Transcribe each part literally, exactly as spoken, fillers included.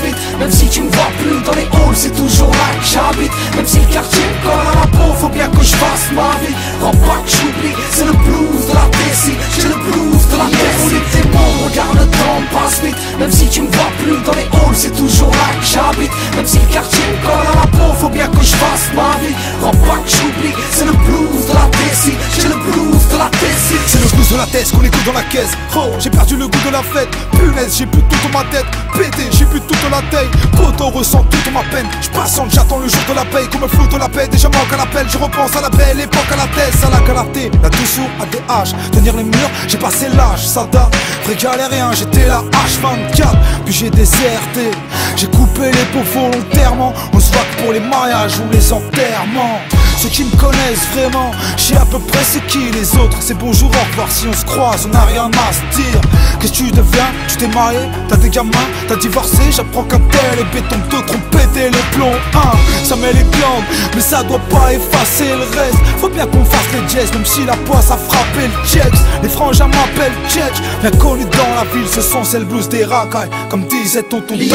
vite. Même si tu me vois plus dans les halls, c'est toujours là que j'habite. Même si le quartier me colle à la peau, faut bien que je fasse ma vie. Rends pas que j'oublie, c'est le blues de la Tess. J'ai le blues de la Tess. On est des bons, regarde le temps passe vite. Même si tu me vois plus dans les halls, c'est toujours là que j'habite. Même si le quartier me colle à la peau, faut bien que je fasse ma vie. Rends pas que j'oublie, c'est le blues de la Tess. J'ai le blues de la Tess. C'est le blues de la Tess qu'on écoute dans la caisse. Oh, j'ai perdu le goût de la fête. Punaise, j'ai plus tout dans ma tête. Pété, j'ai plus tout dans la taille. Poto ressent toute ma peine. J'patiente, j'attends le jour de la paye. Comme un flot de la paix, déjà manque à l'appel. Je repense à la belle époque, à la Tess, à la Calaté. La toujours à des haches. Tenir les murs, j'ai passé l'âge, ça date. Vraie galère et un, j'étais la H vingt-quatre. Puis j'ai déserté. J'ai coupé les pots volontairement. On se bat pour les mariages ou les enterrements. Ceux qui me connaissent vraiment, j'ai à peu près c'est qui les autres. C'est bonjour, au revoir, si on se croise, on n'a rien à se dire. Qu'est-ce que tu deviens? Tu t'es marié, t'as des gamins, t'as divorcé. J'apprends qu'un tel et béton, d'autres ont pété les plombs. Un, ça met les viandes, mais ça doit pas effacer le reste. Faut bien qu'on fasse les jazz, même si la poisse a frappé le check. Les frangins m'appellent check. Bien connus dans la ville, ce sont c'est le blues des racailles, comme disait tonton David.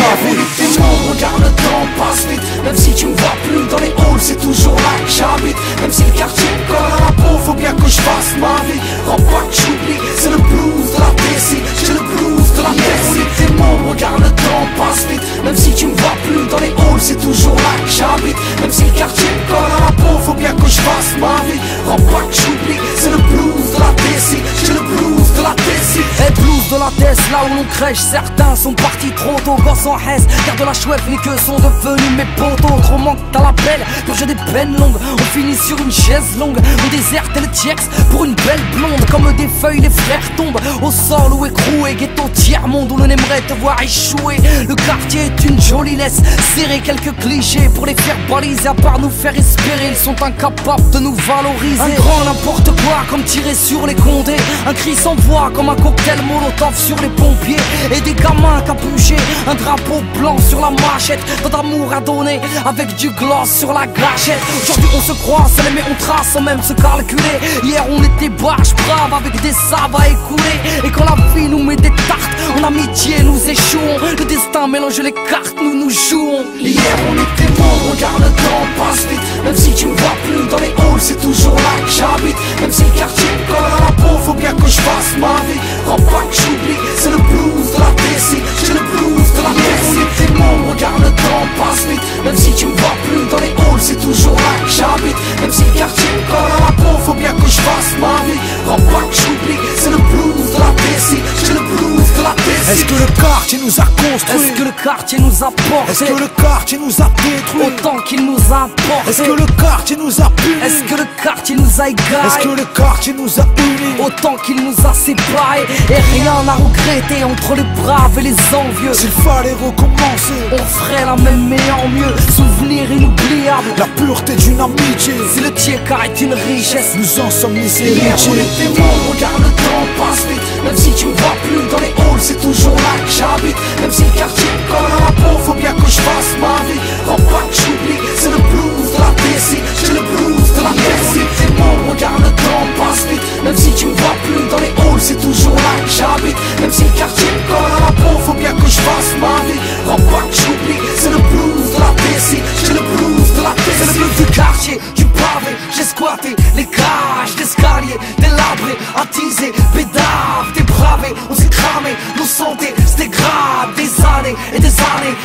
Regarde le temps passe vite. Même si tu me vois plus dans les halls, c'est toujours là que j'habite. Même si le quartier me colle à la peau, faut bien que je fasse ma vie. Rends pas que j'oublie, c'est le blues de la Tess. J'ai le blues de la Tess. On est des membres, regarde le temps passe vite. Même si tu me vois plus dans les halls, c'est toujours là que j'habite. Même si le quartier me colle à la peau, faut bien que je fasse ma vie. Rends pas que j'oublie, c'est le blues de la Tess. J'ai le blues de la Tess. Et blues de la Tess, là où l'on crèche. Certains sont partis trop tôt, gosses en haisse. Car de la chouette, les queues sont devenues mes potos. Trop manque à la belle, quand j'ai des peines longues. On finit sur une chaise longue, on déserte le tiex pour une belle blonde. Comme des feuilles, les frères tombent au sol ou écroués. Ghetto tiers-monde où l'on aimerait te voir échouer. Le quartier est une jolie laisse, serrer quelques clichés pour les faire baliser. À part nous faire espérer, ils sont incapables de nous valoriser. Un grand n'importe quoi, comme tirer sur les condés. Un cri sans voix, comme un cocktail molotov sur les pompiers. Et des gamins capuchés, un drapeau blanc sur la machette. Tant d'amour à donner, avec du gloss sur la gâchette. Aujourd'hui on se croise, mais on trace sans même se calculer. Hier on était barge brave avec des sables à écouler. Et quand la vie nous met des tartes, en amitié nous échouons. Le destin mélange les cartes, nous nous jouons. Hier on était beau, regarde le temps passe vite. Même si tu me vois plus dans les halls, c'est toujours là que j'habite. Même si le quartier me colle à la peau, faut bien que je fasse ma vie. Rends pas que j'oublie, c'est le blues de la Tess. J'ai le blues de la Tess. On était beau, regarde le temps passe vite. Même si tu me vois plus dans les halls, c'est toujours là que j'habite. Même si le quartier me colle à la peau, faut bien que je fasse ma vie. Rends pas que j'oublie, c'est le blues de la Tess. J'ai le blues de la Tess. Est-ce que le quartier nous a construit? Est-ce que le quartier nous a porté? Est-ce que le quartier nous a détruit? Autant qu'il nous a porté. Est-ce que le quartier nous a puni? Est-ce que le quartier nous a égaré? Est-ce que le quartier nous a unis? Autant qu'il nous a séparés. Et rien à regretter entre les braves et les envieux. S'il fallait recommencer, on ferait la même mais en mieux. Souvenir inoubliable, la pureté d'une amitié. Si le tiers car est une richesse, nous en sommes laissés. Hier on était morts, regarde le temps passe vite. Même si tu me vois plus dans les halls, c'est toujours là que j'habite. Même si le quartier me colle à la peau, faut bien que je fasse ma vie. Rends pas que j'oublie, c'est le blues de la Tess. J'ai le blues de la Tess. On est des morts, regarde le temps passe vite. Même si tu me vois plus dans les halls, c'est toujours là que j'habite. Même si le quartier me colle à la peau, faut bien que je fasse ma vie. Rends pas que j'oublie, c'est le blues de la Tess. J'ai le blues de la Tess. C'est le blues du quartier, du pavé. J'ai squatté les cages d'escalier, des labrés, attisés, bédaves, des bravés. On s'est cramé, nos santé se dégrade des années et des années.